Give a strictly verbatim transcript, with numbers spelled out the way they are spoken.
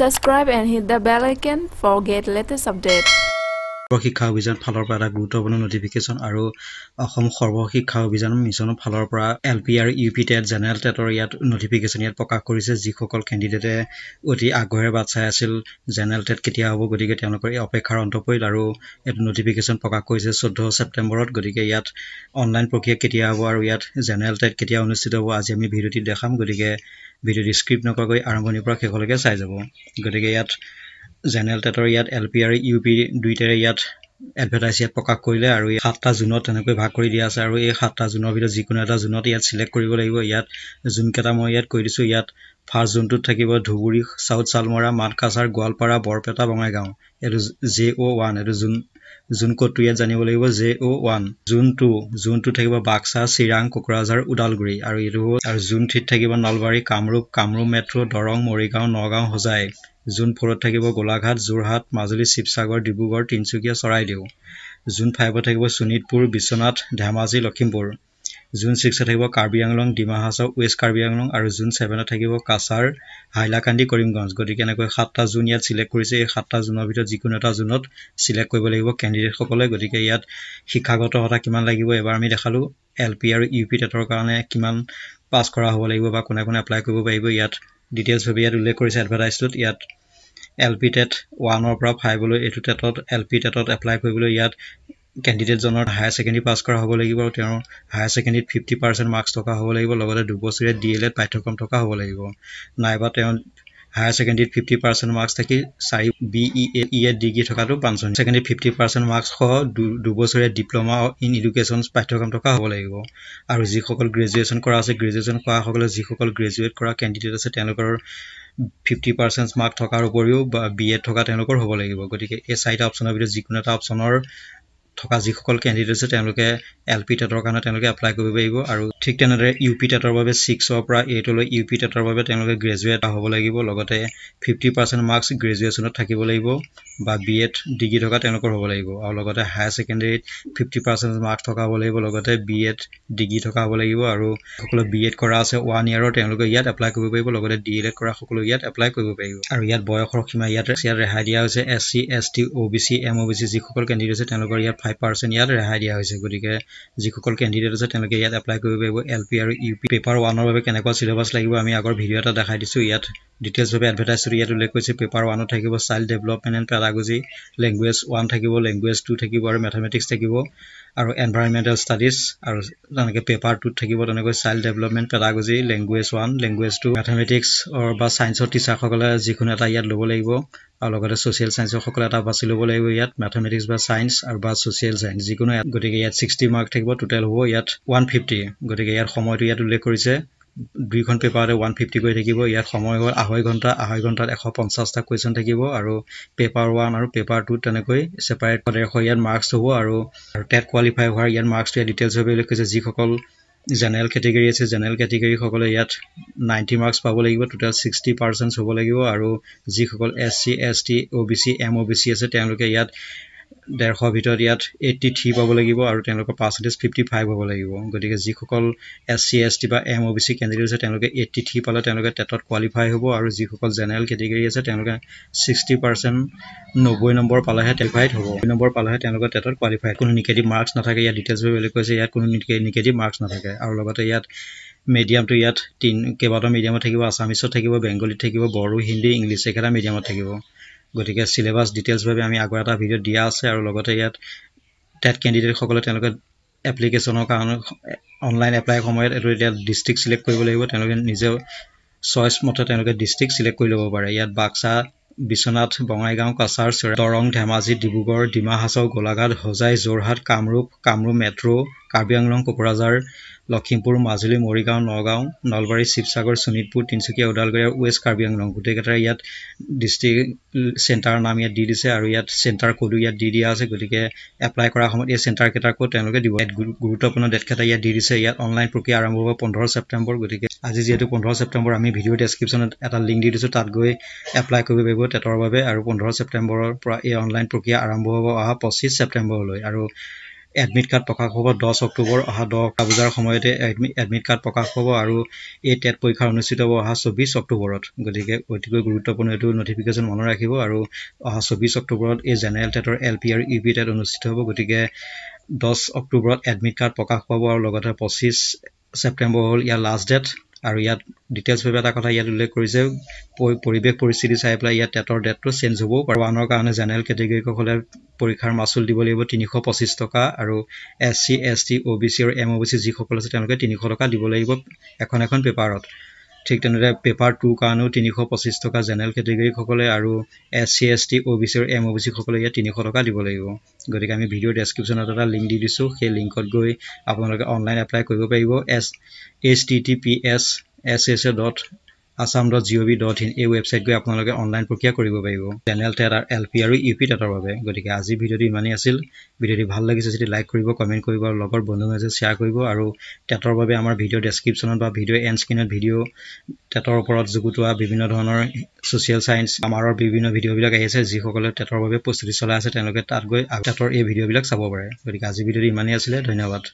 Subscribe and hit the bell icon for get latest update. Hikha Vision Palor Para Gutovano notification Aru Ahom Horvo Hikha Vision Mission Palor Para L P R U P Ted Janel Tetoriat notification yet Poka Kuris Zikokol candidate Uti Agore Batsasil Janel Tet Kitiavo Godigatanokori Opekar on Topoilaru at notification Poka Kuris Soto September Godigayat online Pokia Kitiavo Ariat Janel Tet Kitia Nisido Azemi Biruti Deham Godige Bidu script Nokogoi Aramboni Prake Hologa Sizable Godigayat Janel Tatoriat L P R U P Duitariat Advertise Poka Coila or Hatta Zunot and Hakoridias are a Hatta Zunovida Zikunata Zunot yet select Corrigo yet Zunkatamo yet Korisu yet Farzun to Takiba Duguri South Salmora Marcasar Gualpara Borpeta Bamagam. It is Z O one it is Zun Zunko two years and Z O one Zun two Zun to Takiba Baksa Sirang Kokrazar Udalguri are it Zun Tit Takiba Nalvari Kamrup Kamru Metro Dorong Morigam Nogam Hosai. Zone four থাকিব গোলাঘাট জোরহাট মাজুলী শিবসাগর ডিব্ৰুগড় তিনচুকীয়া চৰাইদেউ জোন five থাকিব Sonitpur Biswanath Dhemaji Lakhimpur zone six থাকিব Karbi Anglong Dima Hasao west Karbi Anglong আৰু zone seven থাকিব কাছাৰ হাইলাকান্দি কৰিমগঞ্জ গতিকে এনেকৈ সাতটা জোন ইয়াত select কৰিছে এই সাতটা জোনৰ ভিতৰত যিকোনো এটা জোনত সিলেক্ট কৰিব লাগিব ক্যান্ডিডেট সকলে গতিকে ইয়াত শিক্ষাগত হতা কিমান লাগিব এবাৰ আমি দেখালো এলপি আৰু ইউপি টেটৰ কাৰণে কিমান পাস কৰা হ'ব লাগিব বা কোনে কোনে এপ্লাই কৰিব পাৰিব ইয়াত Details will be at course advertised yet L P Tet one or prop high below eight to L P Tet apply Pablo yet candidates on not higher secondary pass car hobo higher secondary fifty percent marks toka whole level over the Dubos D L Ed by Tocom Toka Holevo. Naibat higher secondary fifty percent marks taki Sai B E E Digi Tokato Panson. Secondary fifty percent marks ho Dubos diploma in education by Tocom Toka Holevo. Our Zikokal graduation Korasa graduation Kwa Hogola Zikokal graduate Kora candidates at Tanakor fifty percent mark Tokar Borio B E Toka Tanokor Holevo. Gotika a side option of the Zikunata option or থকা যিসকল ক্যান্ডিডেটছে তেওঁলোকে LP টেটৰ কাৰণে তেওঁলোকে apply কৰিব লাগিব আৰু ঠিক তেনেদৰে ইউপি টেটৰ বাবে six অৰ পৰা eight লৈ ইউপি টেটৰ বাবে তেওঁলোকে গ্ৰেজুৱেট হ'ব লাগিব লগতে fifty percent মাৰ্কস গ্ৰেজুৱেচনত থাকিব লাগিব বা বিএড ডিগ্ৰী থকা তেওঁলোকৰ হ'ব লাগিব আৰু লগতে হায়াৰ সেকেন্ডাৰীত fifty percent মাৰ্কস থকা হ'ব লাগিব লগতে বিএড ডিগ্ৰী থকা হ'ব লাগিব আৰু সকলো বিএড কৰা আছে one ইয়াৰৰ তেওঁলোকে ইয়াত এপ্লাই কৰিব পাৰিব লগতে ডিএড কৰা সকলো ইয়াত এপ্লাই কৰিব পাৰিব আৰু ইয়াত বয়সৰ সীমা ইয়াত ৰেহাই দিয়া হৈছে এসসি এসটি ওবিসি এমওবিসি যিসকল ক্যান্ডিডেটছে তেওঁলোকৰ ইয়াত five percent ইয়াত ৰেহাই দিয়া হৈছে গতিকে যিসকল ক্যান্ডিডেট আছে তেওঁলোকে ইয়াত এপ্লাই কৰিব পাৰিব এলপি আৰু ইউপি পেপাৰ one ৰ বাবে কেনেকুৱা সিলেবাস লাগিব আমি আগৰ ভিডিও এটা দেখাই দিছো ইয়াত ডিটেইলস ভাবে এডভাৰটাইজ কৰি ইয়াত উল্লেখ কৰিছে পেপাৰ one ত থাকিব child development and pedagogy language one থাকিব ল্যাঙ্গুৱেজ two থাকিব আৰু ম্যাথমেটিক্স থাকিব আৰু এনভায়ৰনমেন্টাল ষ্টাডিজ আৰু তেনেকৈ পেপাৰ two থাকিব তেনেকৈ child development pedagogy language one language two mathematics আৰু বা সায়েন্সৰ টিচাৰসকলে যিকোনো এটা ইয়াত ল'ব লাগিব আৰু লগতে সোশ্যাল সায়েন্সৰ সকলে এটা বাছি ল'ব লাগিব ইয়াত ম্যাথমেটিক্স বা সায়েন্স আৰু বা সোশ্যাল সায়েন্স যিকোনো গতিকে ইয়াত sixty মাৰ্ক থাকিব টোটাল হ'ব ইয়াত one fifty গতিকে ইয়াৰ সময়টো ইয়াত উল্লেখ কৰিছে দুই ঘন্টা পেপাৰে one fifty গৈ থাকিব ইয়াৰ সময় হ'ল আঢ়ৈ ঘন্টা আঢ়ৈ ঘন্টাত one fifty টা কোৱেশ্চন থাকিব আৰু পেপাৰ one আৰু পেপাৰ two তেনেকৈ সেপাৰেট কৰে ইয়াৰ মাৰ্কস হ'ব আৰু টেট কোৱালিফাই হোৱাৰ ইয়াৰ মাৰ্কস ইয়াৰ ডিটেইলস হ'ব উল্লেখ কৰিছে যিসকল জেনেৰেল ক্যাটেগৰী আছে জেনেৰেল ক্যাটেগৰী সকলে ইয়াত ninety মাৰ্কস পাব লাগিব টোটাল sixty percent হ'ব লাগিব আৰু যিসকল এসসি এসটি ওবিসি এমওবিসি আছে তেওঁলোকে ইয়াত one fifty ভিতৰত ইয়াত eighty-three পাব লাগিব আৰু তেওঁলোকৰ পাৰ্চেন্টেজ fifty-five হ'ব লাগিব গতিকে যিসকল এসসি এসটি বা এমওবিসি ক্যান্ডিডেট আছে তেওঁলোকে eighty-three পালে তেওঁলোকে টেটত কোৱালিফাই হ'ব আৰু যিসকল জেনেৰেল ক্যাটেগৰী আছে তেওঁলোকে sixty percent ninety নম্বৰ পালেহে টেটত হ'ব ninety নম্বৰ পালেহে তেওঁলোকে টেটত কোৱালিফাই কোনো নিগেটিভ মার্কস নাথাকে ইয়াত ডিটেইলস বুলি কৈছে ইয়াত কোনো নিগেটিভ মার্কস নাথাকে আৰু লগতে ইয়াত medium to yet tin কেবাটা medium থাকিব আসামিছত থাকিব বেঙ্গলী থাকিব বড়ো হিন্দি ইংলিশ একাটা medium থাকিব গতিকে সিলেবাস ডিটেইলস ভাবে আমি আগৰ এটা ভিডিও দিয়া আছে আৰু লগতে ইয়াত টেট ক্যান্ডিডেট সকলে তেওঁলোকৰ এপ্লিকেচনৰ কাৰণে অনলাইন এপ্লাই সময়ত এটো এটা ডিস্ট্ৰিক্ট সিলেক্ট কৰিব লাগিব তেওঁলোকে নিজে চয়েস মতে তেওঁলোকে ডিস্ট্ৰিক্ট সিলেক্ট কৰি ল'ব পাৰে ইয়াত বাক্সা বিশ্বনাথ বঙাইগাঁও কাছাৰ দৰং ধেমাজি ডিব্ৰুগড় ডিমাহাছাও গোলাঘাট হোজাই জোৰহাট কামৰূপ কামৰূপ মেট্ৰ কাৰ্বি আংলং কোকৰাঝাৰ লখিমপুৰ মাজুলী মৰিগাঁও নগাঁও নলবাৰী শিৱসাগৰ সুনিতপুৰ তিনচুকীয়া উদালগুৰি ওয়েস্ট কাৰ্বি আংলং গুটেকেটা ইয়াত ডিস্ট্ৰিক্ট সেন্টাৰ নাম ইয়াত দি দিছে আৰু ইয়াত সেন্টাৰ কোড ইয়াত দি দিয়া আছে গতিকে এপ্লাই কৰা সময়ত এই সেন্টাৰ কেটাৰ কোড তেওঁলোকে দিব গুৰুত্বপূৰ্ণ ডেট কেটা ইয়াত দি দিছে ইয়াত অনলাইন প্ৰক্ৰিয়া আৰম্ভ হ'ব পোন্ধৰ ছেপ্টেম্বৰ গতিকে আজি যেটো পোন্ধৰ ছেপ্টেম্বৰ আমি ভিডিও ডেসক্ৰিপচনত এটা লিংক দি দিছো তাত গৈ এপ্লাই কৰিব পাৰিব তেটৰ বাবে আৰু পোন্ধৰ ছেপ্টেম্বৰৰ পৰা এই অনলাইন প্ৰক্ৰিয়া আৰম্ভ হ'ব পঁচিছ ছেপ্টেম্বৰলৈ আৰু एडमिट कार्ड प्रकाश होबो दस अक्टोबर अहा दस बजार समयते एडमिट कार्ड प्रकाश होबो आरो ए टेट परीक्षा अनुষ্ঠিত होबो अहा चौबिस अक्टोबर गदिके अतिকৈ গুৰুত্বপূৰ্ণ এটো নটিফিকেশন মন ৰাখিব আৰু अहा चौबिस अक्टोबर ए जनरल टेटर एलपी আৰু यूपी टेट অনুষ্ঠিত होबो গदिके दस अक्टोबर एडमिट कार्ड प्रकाश पाबो আৰু লগতে पच्चीस सेप्टेम्बर হল ইয়াৰ লাষ্ট ডেট আৰু ইয়াত ডিটেইলছ ভাবে এটা কথা ইয়াত উল্লেখ কৰিছে পৰিবেশ পৰিস্থিতি চাইপ্লাই ইয়াত টেটৰ ডেটটো চেঞ্জ হ'ব আৰু আনৰ কাৰণে জেনেৰেল কেটেগৰী কখলে পৰীক্ষাৰ মাসুল দিব লাগিব তিনিশ পঁচিশ টকা আৰু এসসি এসটি ওবিসি আৰু এমওবিসি যি সকল আছে তেওঁলোকে তিনিশ টকা দিব লাগিব এখন এখন পেপাৰত ঠিক তেনেদৰে পেপাৰ দুই কাৰণেও তিনিশ পঁচিশ টকা জেনেৰেল কেটেগৰী কখলে আৰু এসসি এসটি ওবিসি আৰু এমওবিসি কখলে ইয়াত তিনিশ টকা দিব লাগিব গতিকে আমি ভিডিও ডেসক্রিপশনত এটা লিংক দি দিছো সেই লিংকত গৈ আপোনালোকে অনলাইন এপ্লাই কৰিব পাৰিব H T T P S S S A dot assam dot gov dot in এই ওয়েবসাইট গৈ আপোনালোকে অনলাইন প্ৰক্ৰিয়া কৰিব পাৰিব জেনেৰেল টেট আৰু এলপি আৰু ইউপি টেটৰ বাবে গতিকে আজি ভিডিওটো ইমানই আছিল ভিডিওটো ভাল লাগিছে যদি লাইক কৰিব কমেন্ট কৰিব আৰু লগৰ বন্ধুসকলে শেয়াৰ কৰিব আৰু টেটৰ বাবে আমাৰ ভিডিও ডেসক্ৰিপচনত বা ভিডিও এন্ড স্ক্ৰিনত ভিডিও টেটৰ ওপৰত জুগুটোৱা বিভিন্ন ধৰণৰ সোশ্যাল সায়েন্স আমাৰ বিভিন্ন ভিডিও বিলাক আহিছে যি সকলে টেটৰ বাবে প্ৰস্তুতি চলাই আছে তেওঁলোকে তাত গৈ টেটৰ এই ভিডিও বিলাক চাব পাৰে গতিকে আজি ভিডিওটো ইমানই আছিল ধন্যবাদ